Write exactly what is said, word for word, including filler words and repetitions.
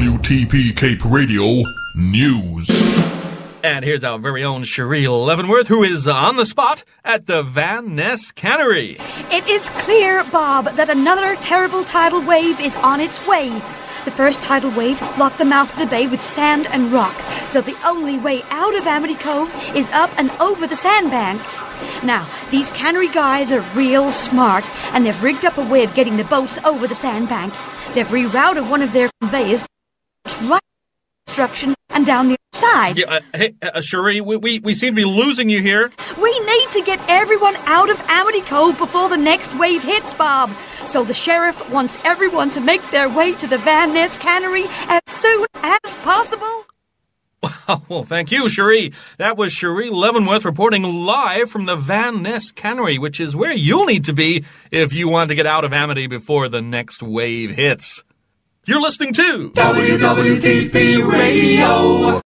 W T P Cape Radio News. And here's our very own Sharee Leavenworth, who is on the spot at the Van Ness Cannery. It is clear, Bob, that another terrible tidal wave is on its way. The first tidal wave has blocked the mouth of the bay with sand and rock, so the only way out of Amity Cove is up and over the sandbank. Now, these cannery guys are real smart, and they've rigged up a way of getting the boats over the sandbank. They've rerouted one of their conveyors right destruction and down the other side. Yeah, uh, hey, uh, Sharee, we, we, we seem to be losing you here. We need to get everyone out of Amity Cove before the next wave hits, Bob. So the sheriff wants everyone to make their way to the Van Ness Cannery as soon as possible. Well, thank you, Sharee. That was Sharee Leavenworth reporting live from the Van Ness Cannery, which is where you'll need to be if you want to get out of Amity before the next wave hits. You're listening to W W T P Radio.